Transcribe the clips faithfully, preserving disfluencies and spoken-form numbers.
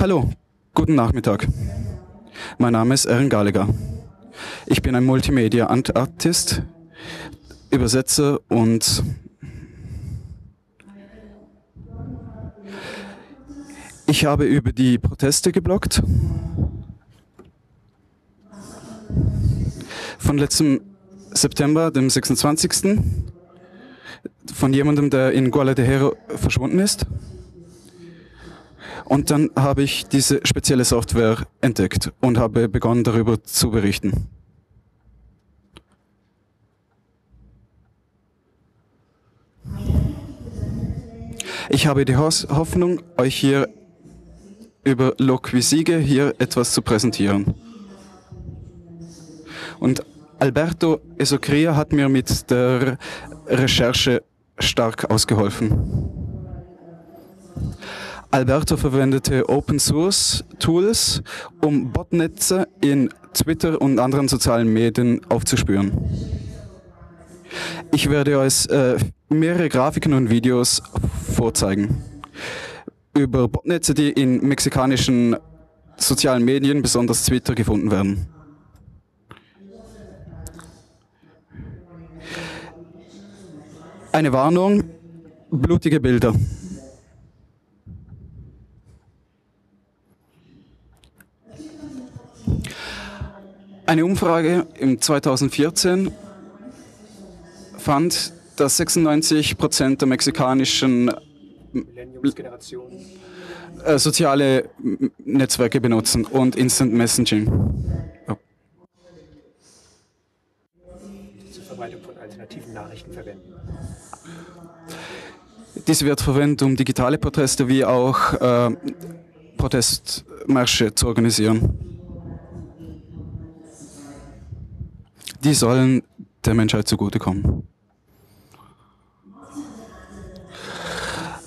Hallo, guten Nachmittag. Mein Name ist Erin Gallagher. Ich bin ein Multimedia-Artist, Übersetzer und ich habe über die Proteste gebloggt von letztem September, dem sechsundzwanzigsten von jemandem, der in Guadalajara verschwunden ist. Und dann habe ich diese spezielle Software entdeckt und habe begonnen, darüber zu berichten. Ich habe die Hoffnung, euch hier über Lockvisiege hier etwas zu präsentieren. Und Alberto Escrea hat mir mit der Recherche stark ausgeholfen. Alberto verwendete Open-Source-Tools, um Botnetze in Twitter und anderen sozialen Medien aufzuspüren. Ich werde euch äh, mehrere Grafiken und Videos vorzeigen über Botnetze, die in mexikanischen sozialen Medien, besonders Twitter, gefunden werden. Eine Warnung: blutige Bilder. Eine Umfrage im zweitausendvierzehn fand, dass sechsundneunzig Prozent der mexikanischen äh, soziale Netzwerke benutzen und Instant Messaging. Oh. Zur Verbreitung von alternativen Nachrichten verwenden. Dies wird verwendet, um digitale Proteste wie auch äh, Protestmärsche zu organisieren. Die sollen der Menschheit zugutekommen.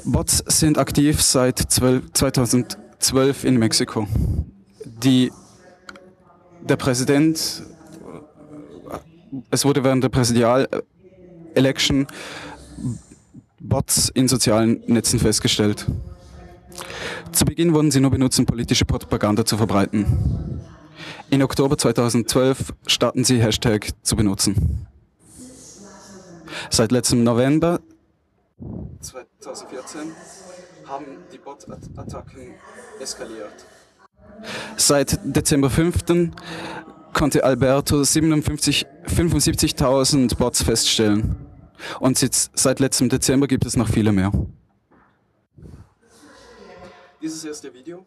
Bots sind aktiv seit zweitausendzwölf in Mexiko. Die, der Präsident, es wurde während der Präsidial-Election Bots in sozialen Netzen festgestellt. Zu Beginn wurden sie nur benutzt, um politische Propaganda zu verbreiten. In Oktober zweitausendzwölf starten sie Hashtag zu benutzen. Seit letztem November zweitausendvierzehn haben die Bot-Attacken eskaliert. Seit Dezember fünften konnte Alberto fünfundsiebzigtausend Bots feststellen. Und seit letztem Dezember gibt es noch viele mehr. Dieses erste Video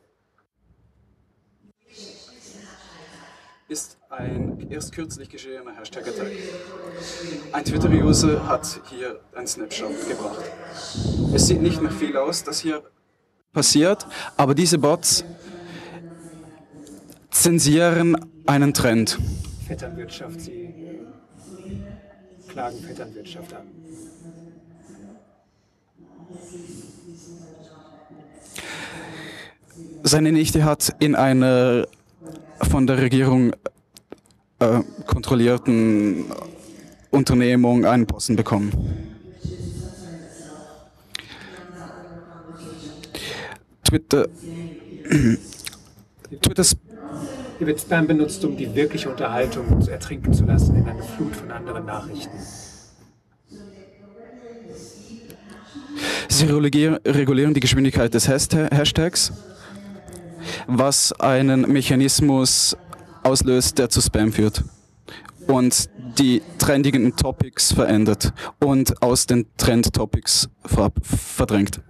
ist ein erst kürzlich geschehener Hashtag-Attack. Ein Twitter-User hat hier einen Snapshot gebracht. Es sieht nicht mehr viel aus, das hier passiert, aber diese Bots zensieren einen Trend. Vetternwirtschaft, sie klagen Vetternwirtschaft an. Seine Nichte hat in einer von der Regierung äh, kontrollierten Unternehmung einen Posten bekommen. Twitter. Twitter Hier wird Spam benutzt, um die wirkliche Unterhaltung zu ertrinken zu lassen in einer Flut von anderen Nachrichten. Sie regulieren die Geschwindigkeit des Hashtags, was einen Mechanismus auslöst, der zu Spam führt und die trendigen Topics verändert und aus den Trend-Topics ver verdrängt.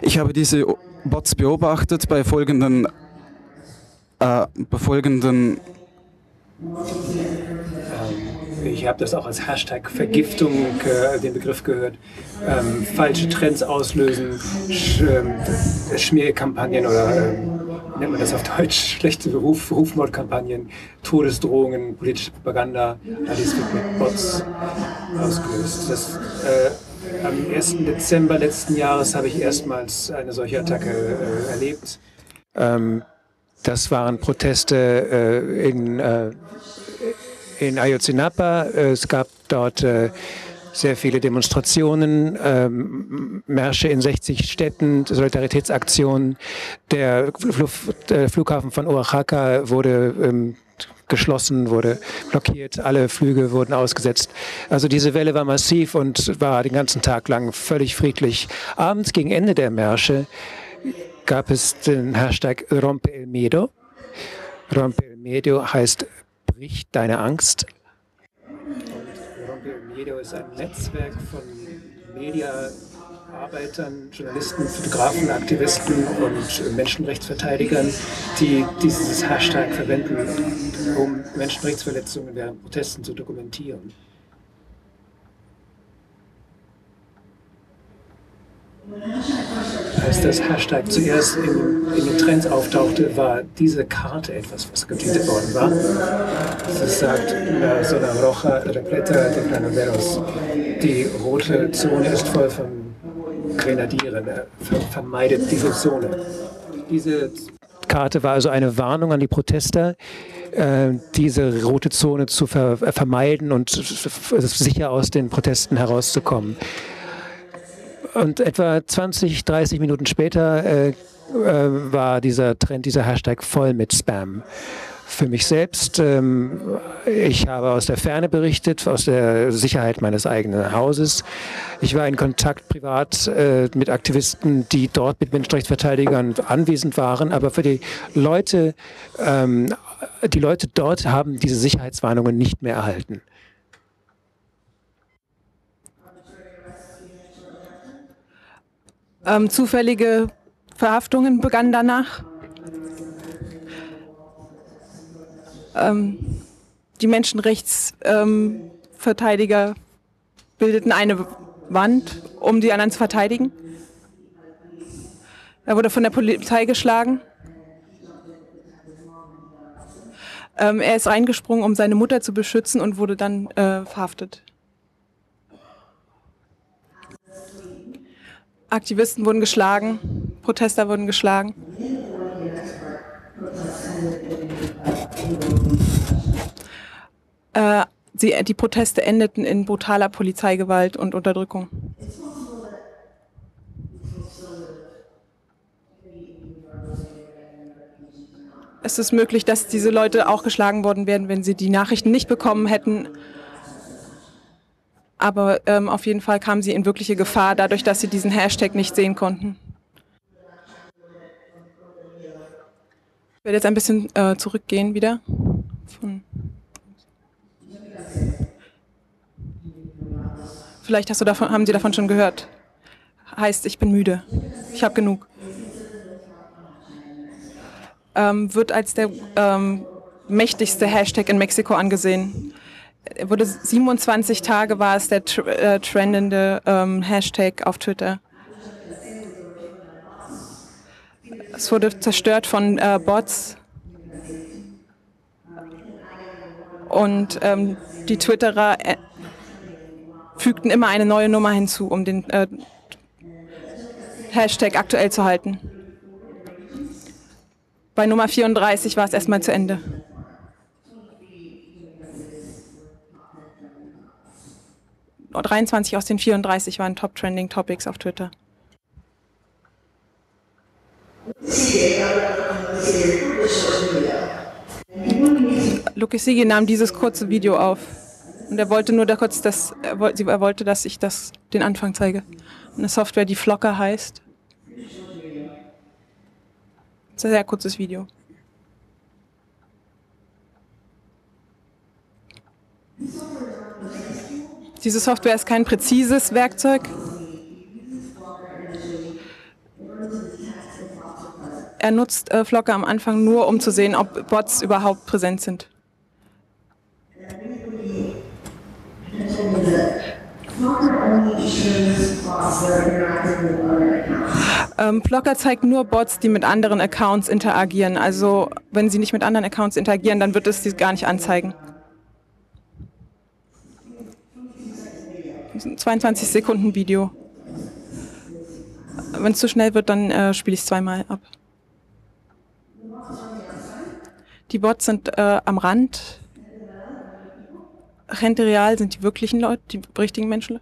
Ich habe diese Bots beobachtet bei folgenden, äh, bei folgenden Ich habe das auch als Hashtag Vergiftung, äh, den Begriff gehört, ähm, falsche Trends auslösen, Sch äh, Schmierkampagnen oder, äh, nennt man das auf Deutsch, schlechte Ruf Rufmordkampagnen, Todesdrohungen, politische Propaganda, all dies wird mit Bots ausgelöst. Das, äh, am ersten Dezember letzten Jahres habe ich erstmals eine solche Attacke äh, erlebt. Ähm, das waren Proteste äh, in... Äh, in Ayotzinapa. Es gab dort äh, sehr viele Demonstrationen, ähm, Märsche in sechzig Städten, Solidaritätsaktionen. Der, Flug, der Flughafen von Oaxaca wurde ähm, geschlossen, wurde blockiert, alle Flüge wurden ausgesetzt. Also diese Welle war massiv und war den ganzen Tag lang völlig friedlich. Abends gegen Ende der Märsche gab es den Hashtag Rompe el Miedo. Rompe el Miedo heißt, brich deine Angst. Rompe el Miedo ist ein Netzwerk von Mediaarbeitern, Journalisten, Fotografen, Aktivisten und Menschenrechtsverteidigern, die dieses Hashtag verwenden, um Menschenrechtsverletzungen während Protesten zu dokumentieren. Als das Hashtag zuerst in, in den Trends auftauchte, war diese Karte etwas, was getweetet worden war. Das sagt, la zona roja repleta de granaderos. Die rote Zone ist voll von Grenadieren. Vermeidet diese Zone. Diese Karte war also eine Warnung an die Protester, diese rote Zone zu ver vermeiden und sicher aus den Protesten herauszukommen. Und etwa zwanzig, dreißig Minuten später äh, äh, war dieser Trend, dieser Hashtag voll mit Spam. Für mich selbst, ähm, ich habe aus der Ferne berichtet, aus der Sicherheit meines eigenen Hauses. Ich war in Kontakt privat äh, mit Aktivisten, die dort mit Menschenrechtsverteidigern anwesend waren. Aber für die Leute, ähm, die Leute dort haben diese Sicherheitswarnungen nicht mehr erhalten. Ähm, zufällige Verhaftungen begannen danach. Ähm, die Menschenrechtsverteidiger ähm, bildeten eine Wand, um die anderen zu verteidigen. Er wurde von der Polizei geschlagen. Ähm, er ist eingesprungen, um seine Mutter zu beschützen und wurde dann äh, verhaftet. Aktivisten wurden geschlagen, Protester wurden geschlagen. Äh, sie, die Proteste endeten in brutaler Polizeigewalt und Unterdrückung. Es ist möglich, dass diese Leute auch geschlagen worden wären, wenn sie die Nachrichten nicht bekommen hätten. Aber ähm, auf jeden Fall kamen sie in wirkliche Gefahr, dadurch, dass sie diesen Hashtag nicht sehen konnten. Ich werde jetzt ein bisschen äh, zurückgehen wieder. Von Vielleicht hast du davon, haben Sie davon schon gehört. Heißt, ich bin müde. Ich habe genug. Ähm, wird als der ähm, mächtigste Hashtag in Mexiko angesehen. Wurde siebenundzwanzig Tage war es der tr äh, trendende ähm, Hashtag auf Twitter. Es wurde zerstört von äh, Bots. Und ähm, die Twitterer äh, fügten immer eine neue Nummer hinzu, um den äh, Hashtag aktuell zu halten. Bei Nummer vierunddreißig war es erstmal zu Ende. dreiundzwanzig aus den vierunddreißig waren Top-Trending-Topics auf Twitter. Lockvisiege nahm dieses kurze Video auf und er wollte nur da kurz, dass er wollte, dass ich das den Anfang zeige. Eine Software, die Flocker heißt. Das ist ein sehr kurzes Video. Diese Software ist kein präzises Werkzeug. Er nutzt äh, Flocker am Anfang nur, um zu sehen, ob Bots überhaupt präsent sind. Ähm, Flocker zeigt nur Bots, die mit anderen Accounts interagieren. Also wenn sie nicht mit anderen Accounts interagieren, dann wird es die gar nicht anzeigen. zweiundzwanzig Sekunden Video. Wenn es zu schnell wird, dann äh, spiele ich es zweimal ab. Die Bots sind äh, am Rand. Gente real sind die wirklichen Leute, die richtigen Menschen?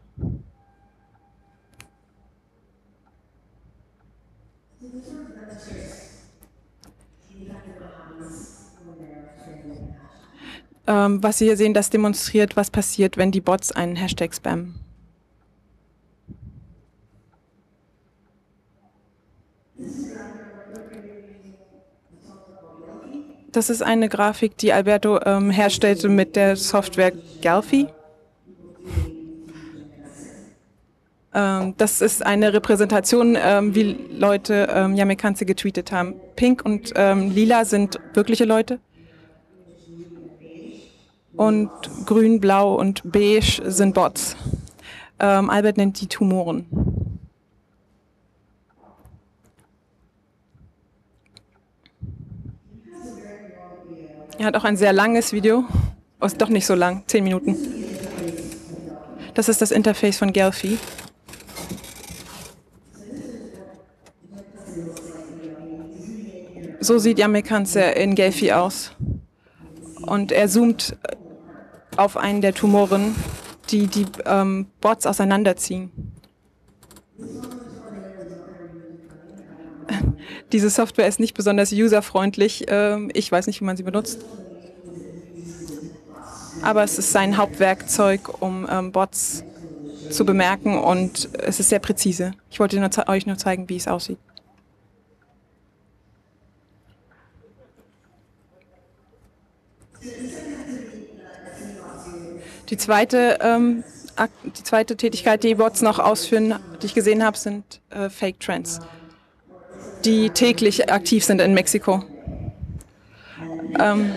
Ähm, was Sie hier sehen, das demonstriert, was passiert, wenn die Bots einen Hashtag spammen. Das ist eine Grafik, die Alberto ähm, herstellte mit der Software Gephi. Ähm, das ist eine Repräsentation, ähm, wie Leute ähm, YaMeCansé getweetet haben. Pink und ähm, lila sind wirkliche Leute. Und grün, blau und beige sind Bots. Ähm, Albert nennt die Tumoren. Er hat auch ein sehr langes Video, oh, ist doch nicht so lang, zehn Minuten. Das ist das Interface von Gephi. So sieht YaMeCansé in Gephi aus. Und er zoomt auf einen der Tumoren, die die ähm, Bots auseinanderziehen. Diese Software ist nicht besonders userfreundlich. Ich weiß nicht, wie man sie benutzt. Aber es ist sein Hauptwerkzeug, um Bots zu bemerken, und es ist sehr präzise. Ich wollte euch nur zeigen, wie es aussieht. Die zweite, die zweite Tätigkeit, die Bots noch ausführen, die ich gesehen habe, sind Fake Trends, die täglich aktiv sind in Mexiko. Ähm,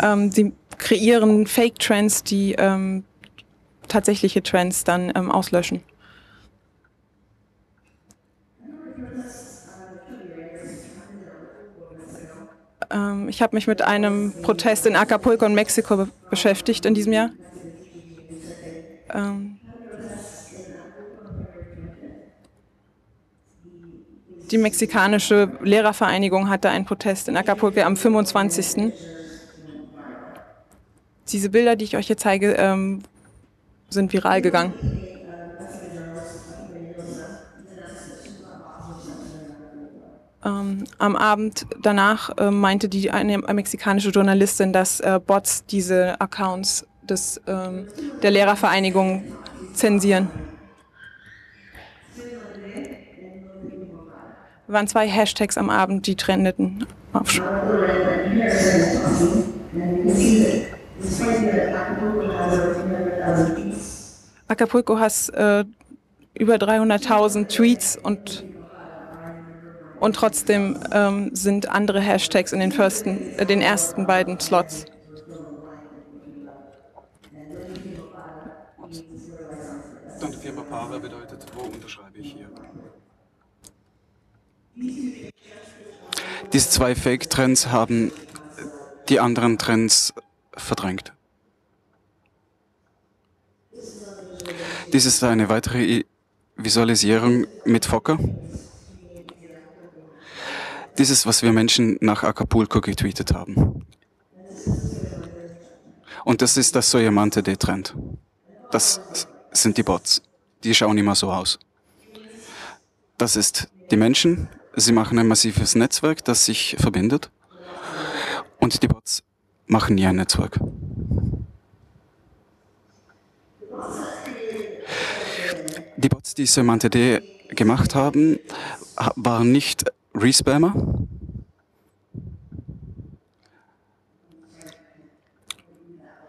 ähm, sie kreieren Fake-Trends, die ähm, tatsächliche Trends dann ähm, auslöschen. Ähm, ich habe mich mit einem Protest in Acapulco in Mexiko be beschäftigt in diesem Jahr. Ähm, Die mexikanische Lehrervereinigung hatte einen Protest in Acapulco am fünfundzwanzigsten Diese Bilder, die ich euch hier zeige, ähm, sind viral gegangen. Ähm, am Abend danach äh, meinte die eine mexikanische Journalistin, dass äh, Bots diese Accounts des, ähm, der Lehrervereinigung zensieren. Waren zwei Hashtags am Abend, die trendeten. Acapulco hat äh, über dreihunderttausend Tweets, und, und trotzdem ähm, sind andere Hashtags in den, firsten, äh, den ersten beiden Slots. Und die Firma Pava bedeutet, wo unterschreibe ich hier? Diese zwei Fake-Trends haben die anderen Trends verdrängt. Dies ist eine weitere Visualisierung mit Flocker. Dies ist, was wir Menschen nach Acapulco getweetet haben. Und das ist das Soyamante-D-Trend. Das sind die Bots. Die schauen immer so aus. Das ist die Menschen. Sie machen ein massives Netzwerk, das sich verbindet, und die Bots machen nie ein Netzwerk. Die Bots, die Soyamante-D gemacht haben, waren nicht Respammer,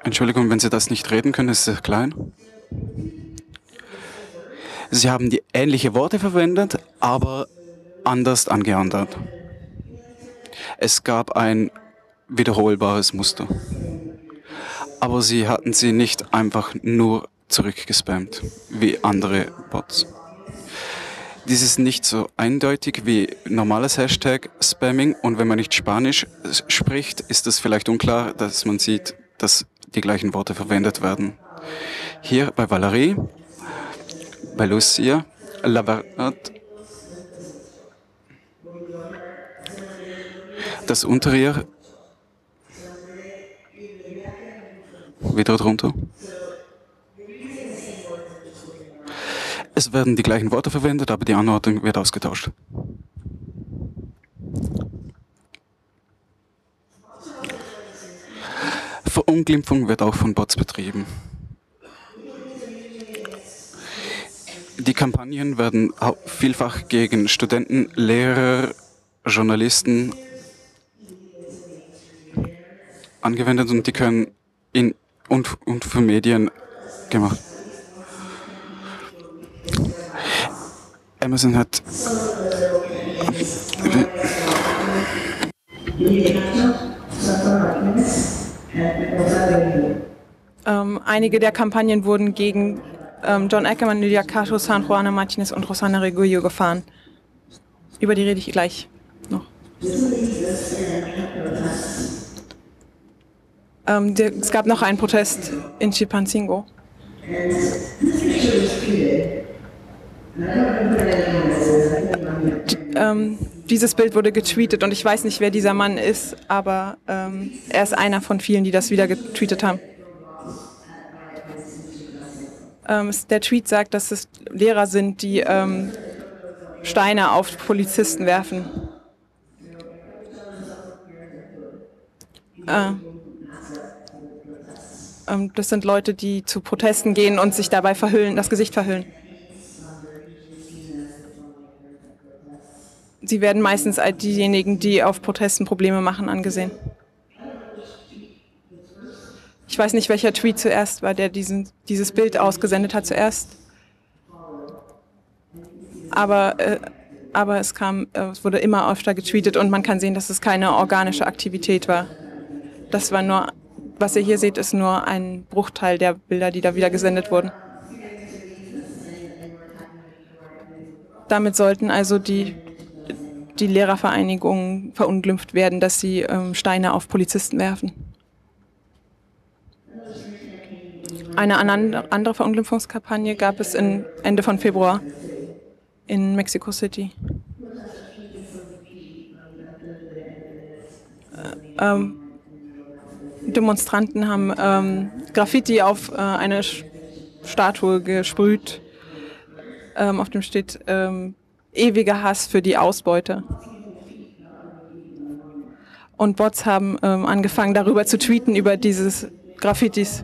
Entschuldigung, wenn Sie das nicht reden können, ist es klein. Sie haben die ähnliche Worte verwendet, aber anders angeordnet. Es gab ein wiederholbares Muster. Aber sie hatten sie nicht einfach nur zurückgespammt, wie andere Bots. Dies ist nicht so eindeutig wie normales Hashtag-Spamming, und wenn man nicht Spanisch spricht, ist es vielleicht unklar, dass man sieht, dass die gleichen Worte verwendet werden. Hier bei Valerie, bei Lucia, La Verdad, das untere wieder drunter. Es werden die gleichen Worte verwendet, aber die Anordnung wird ausgetauscht. Verunglimpfung wird auch von Bots betrieben. Die Kampagnen werden vielfach gegen Studenten, Lehrer, Journalisten angewendet und die können in und, und für Medien gemacht. Amazon hat ähm, einige der Kampagnen wurden gegen ähm, John Ackermann, Lydia Cato, Sanjuana Martínez und Rossana Reguillo gefahren. Über die rede ich gleich noch. Ähm, der, es gab noch einen Protest in Chipancingo. D ähm, dieses Bild wurde getweetet und ich weiß nicht, wer dieser Mann ist, aber ähm, er ist einer von vielen, die das wieder getweetet haben. Ähm, der Tweet sagt, dass es Lehrer sind, die ähm, Steine auf Polizisten werfen. Äh, ähm, das sind Leute, die zu Protesten gehen und sich dabei verhüllen, das Gesicht verhüllen. Sie werden meistens als diejenigen, die auf Protesten Probleme machen, angesehen. Ich weiß nicht, welcher Tweet zuerst war, der diesen, dieses Bild ausgesendet hat zuerst. Aber, äh, aber es, kam, äh, es wurde immer öfter getweetet und man kann sehen, dass es keine organische Aktivität war. Das war nur, was ihr hier seht, ist nur ein Bruchteil der Bilder, die da wieder gesendet wurden. Damit sollten also die die Lehrervereinigungen verunglimpft werden, dass sie ähm, Steine auf Polizisten werfen. Eine andere Verunglimpfungskampagne gab es in Ende von Februar in Mexico City. Äh, ähm, Demonstranten haben ähm, Graffiti auf äh, eine Statue gesprüht, ähm, auf dem steht ähm, ewiger Hass für die Ausbeute. Und Bots haben ähm, angefangen, darüber zu tweeten, über dieses Graffitis.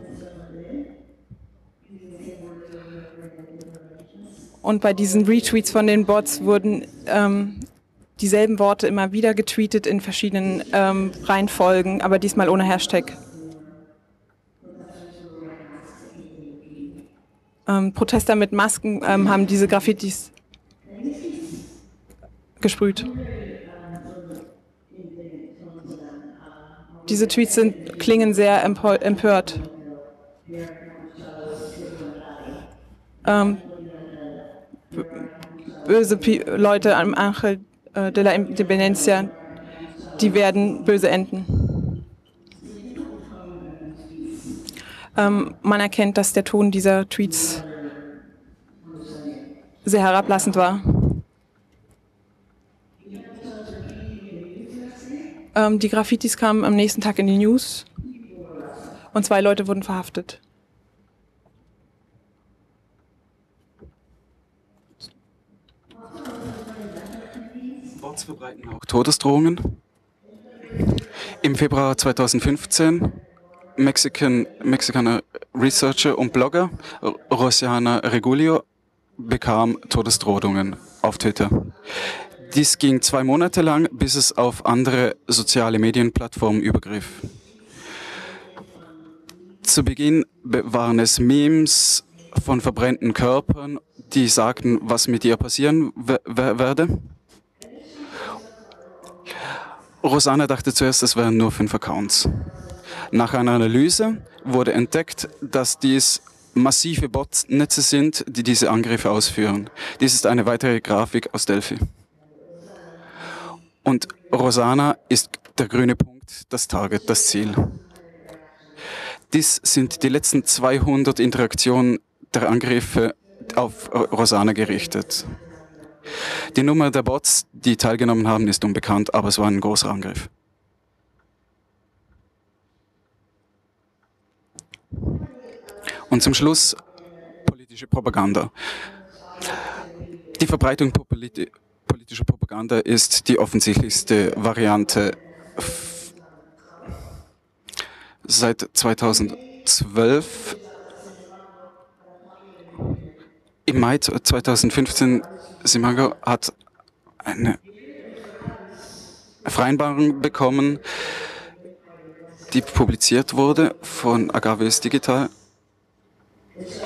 Und bei diesen Retweets von den Bots wurden ähm, dieselben Worte immer wieder getweetet in verschiedenen ähm, Reihenfolgen, aber diesmal ohne Hashtag. Ähm, Protester mit Masken ähm, haben diese Graffitis gesprüht. Diese Tweets sind, klingen sehr empört. Ähm, böse P Leute am Angel de la Independencia, die werden böse enden. Ähm, man erkennt, dass der Ton dieser Tweets sehr herablassend war. Die Graffitis kamen am nächsten Tag in die News und zwei Leute wurden verhaftet. Bots verbreiten auch Todesdrohungen. Im Februar zweitausendfünfzehn Mexican, Mexikaner Researcher und Blogger Rossana Reguillo bekam Todesdrohungen auf Twitter. Dies ging zwei Monate lang, bis es auf andere soziale Medienplattformen übergriff. Zu Beginn waren es Memes von verbrannten Körpern, die sagten, was mit ihr passieren werde. Rossana dachte zuerst, es wären nur fünf Accounts. Nach einer Analyse wurde entdeckt, dass dies massive Botnetze sind, die diese Angriffe ausführen. Dies ist eine weitere Grafik aus Delphi. Und Rossana ist der grüne Punkt, das Target, das Ziel. Dies sind die letzten zweihundert Interaktionen der Angriffe auf Rossana gerichtet. Die Nummer der Bots, die teilgenommen haben, ist unbekannt, aber es war ein großer Angriff. Und zum Schluss politische Propaganda. Die Verbreitung politischer Propaganda ist die offensichtlichste Variante. Seit zweitausendzwölf, im Mai zweitausendfünfzehn, Simago hat eine Vereinbarung bekommen, die publiziert wurde von Agavis Digital.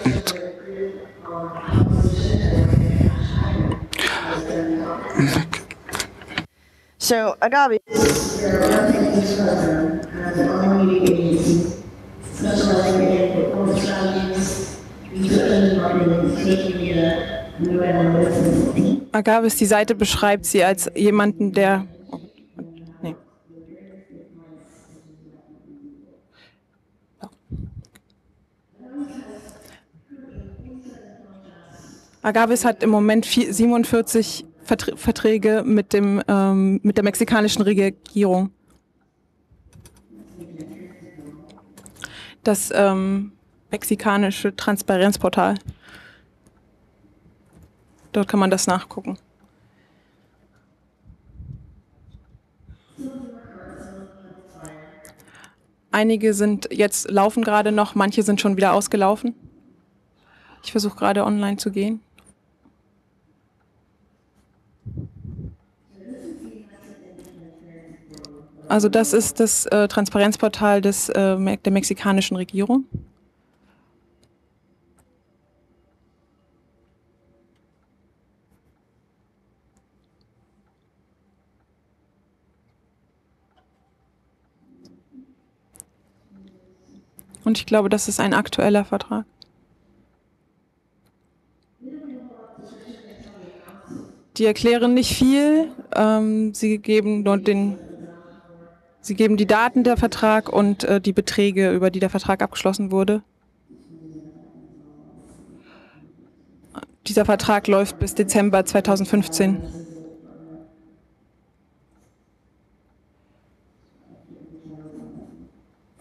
Und So, Agavis. Agavis, die Seite beschreibt sie als jemanden, der... Oh, nee. Agavis hat im Moment siebenundvierzig Verträge mit dem ähm, mit der mexikanischen Regierung. Das ähm, mexikanische Transparenzportal. Dort kann man das nachgucken. Einige sind jetzt laufen gerade noch, manche sind schon wieder ausgelaufen. Ich versuche gerade online zu gehen. Also das ist das äh, Transparenzportal des, äh, der mexikanischen Regierung. Und ich glaube, das ist ein aktueller Vertrag. Die erklären nicht viel, ähm, sie geben nur den... Sie geben die Daten der Vertrag und äh, die Beträge, über die der Vertrag abgeschlossen wurde. Dieser Vertrag läuft bis Dezember zweitausendfünfzehn.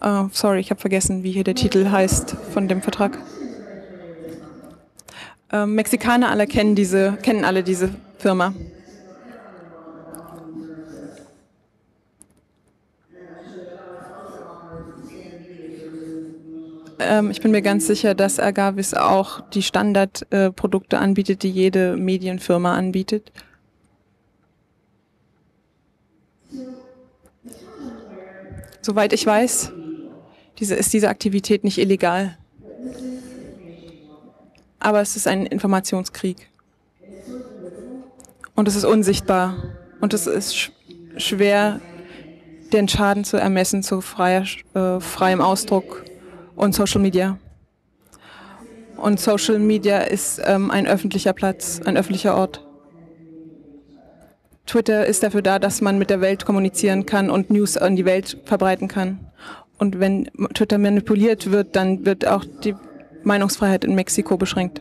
Oh, sorry, ich habe vergessen, wie hier der Titel heißt von dem Vertrag. Äh, Mexikaner alle kennen diese, kennen alle diese Firma. Ich bin mir ganz sicher, dass Agavis auch die Standardprodukte anbietet, die jede Medienfirma anbietet. Soweit ich weiß, diese, ist diese Aktivität nicht illegal. Aber es ist ein Informationskrieg. Und es ist unsichtbar. Und es ist sch- schwer, den Schaden zu ermessen zu freier, äh, freiem Ausdruck. Und Social Media. Und Social Media ist ähm, ein öffentlicher Platz, ein öffentlicher Ort. Twitter ist dafür da, dass man mit der Welt kommunizieren kann und News an die Welt verbreiten kann. Und wenn Twitter manipuliert wird, dann wird auch die Meinungsfreiheit in Mexiko beschränkt.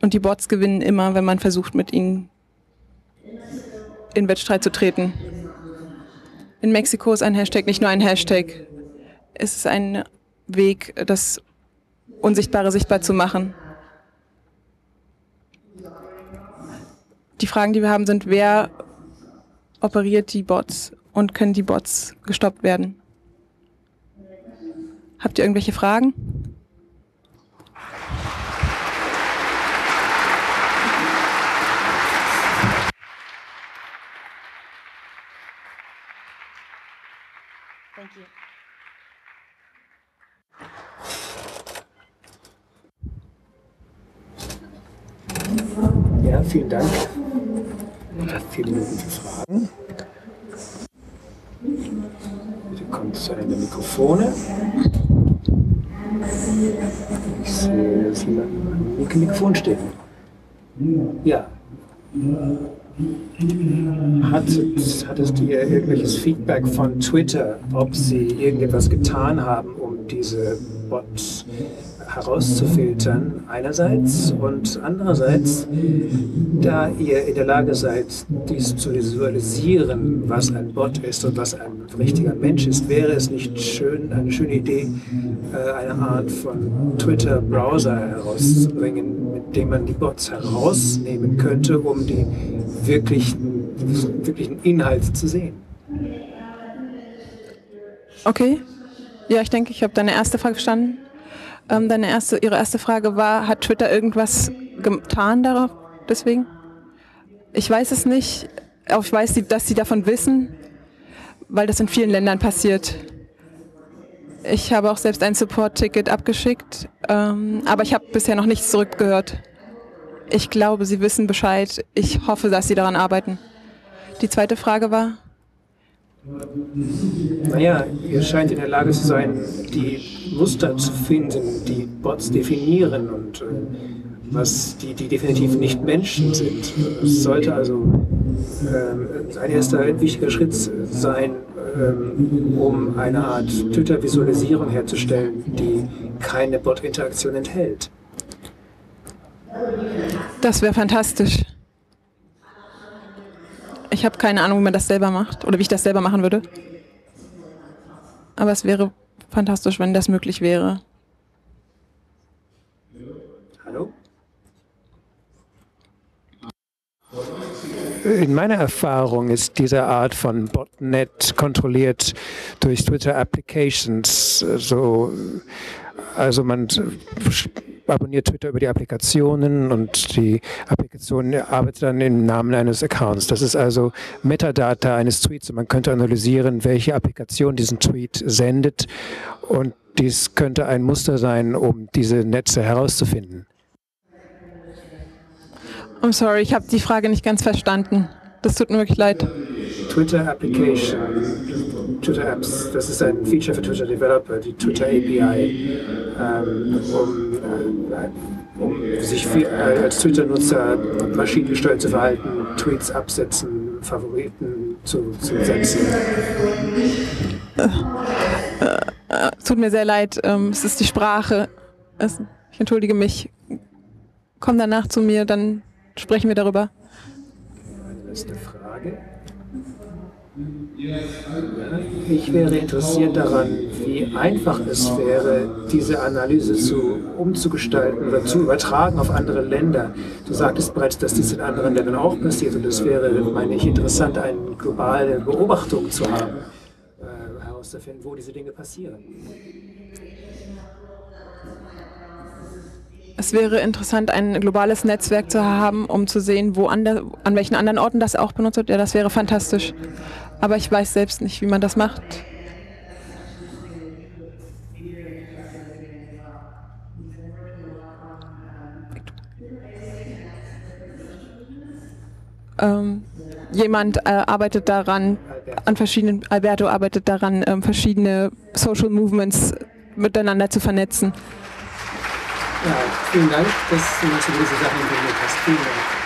Und die Bots gewinnen immer, wenn man versucht, mit ihnen in Wettstreit zu treten. In Mexiko ist ein Hashtag nicht nur ein Hashtag. Es ist ein Weg, das Unsichtbare sichtbar zu machen. Die Fragen, die wir haben, sind, wer operiert die Bots und können die Bots gestoppt werden? Habt ihr irgendwelche Fragen? Ja, vielen Dank. Vielen Dank für Fragen. Bitte kommt zu einem Mikrofon. Ich sehe, dass jemand ein Mikrofon steht. Ja. Hat, hattest du ihr irgendwelches Feedback von Twitter, ob sie irgendetwas getan haben, um diese Bots herauszufiltern einerseits und andererseits, da ihr in der Lage seid, dies zu visualisieren, was ein Bot ist und was ein richtiger Mensch ist, wäre es nicht schön, eine schöne Idee, eine Art von Twitter-Browser herauszubringen, mit dem man die Bots herausnehmen könnte, um die wirklichen, wirklichen Inhalte zu sehen. Okay. Ja, ich denke, ich habe deine erste Frage verstanden. Ähm, deine erste, ihre erste Frage war, hat Twitter irgendwas getan darauf? Deswegen? Ich weiß es nicht. Auch ich weiß, dass sie davon wissen, weil das in vielen Ländern passiert. Ich habe auch selbst ein Support-Ticket abgeschickt, ähm, aber ich habe bisher noch nichts zurückgehört. Ich glaube, sie wissen Bescheid. Ich hoffe, dass sie daran arbeiten. Die zweite Frage war? Naja, ihr scheint in der Lage zu sein, die Muster zu finden, die Bots definieren und äh, was die, die definitiv nicht Menschen sind. Es sollte also äh, ein erster wichtiger Schritt sein, äh, um eine Art Twitter-Visualisierung herzustellen, die keine Bot-Interaktion enthält. Das wäre fantastisch. Ich habe keine Ahnung, wie man das selber macht oder wie ich das selber machen würde. Aber es wäre fantastisch, wenn das möglich wäre. Hallo? In meiner Erfahrung ist diese Art von Botnet kontrolliert durch Twitter-Applications. So, also man abonniert Twitter über die Applikationen und die Applikation arbeitet dann im Namen eines Accounts. Das ist also Metadata eines Tweets und man könnte analysieren, welche Applikation diesen Tweet sendet und dies könnte ein Muster sein, um diese Netze herauszufinden. I'm sorry, ich habe die Frage nicht ganz verstanden. Das tut mir wirklich leid. Twitter-Application, Twitter-Apps, das ist ein Feature für Twitter-Developer, die Twitter-A P I, ähm, um, äh, um sich viel, äh, als Twitter-Nutzer maschinengesteuert zu verhalten, Tweets absetzen, Favoriten zu, zu setzen. Äh, äh, tut mir sehr leid, ähm, es ist die Sprache. Es, ich entschuldige mich. Komm danach zu mir, dann sprechen wir darüber. Letzte Frage. Ich wäre interessiert daran, wie einfach es wäre, diese Analyse zu, umzugestalten oder zu übertragen auf andere Länder. Du sagtest bereits, dass dies in anderen Ländern auch passiert und es wäre, meine ich, interessant, eine globale Beobachtung zu haben, äh, herauszufinden, wo diese Dinge passieren. Es wäre interessant, ein globales Netzwerk zu haben, um zu sehen, wo ander, an welchen anderen Orten das auch benutzt wird. Ja, das wäre fantastisch. Aber ich weiß selbst nicht, wie man das macht. Ähm, jemand äh, arbeitet daran, an verschiedenen, Alberto arbeitet daran, ähm, verschiedene Social Movements miteinander zu vernetzen. Ja, vielen Dank, dass Sie diese Sachen mit mir kastrieren.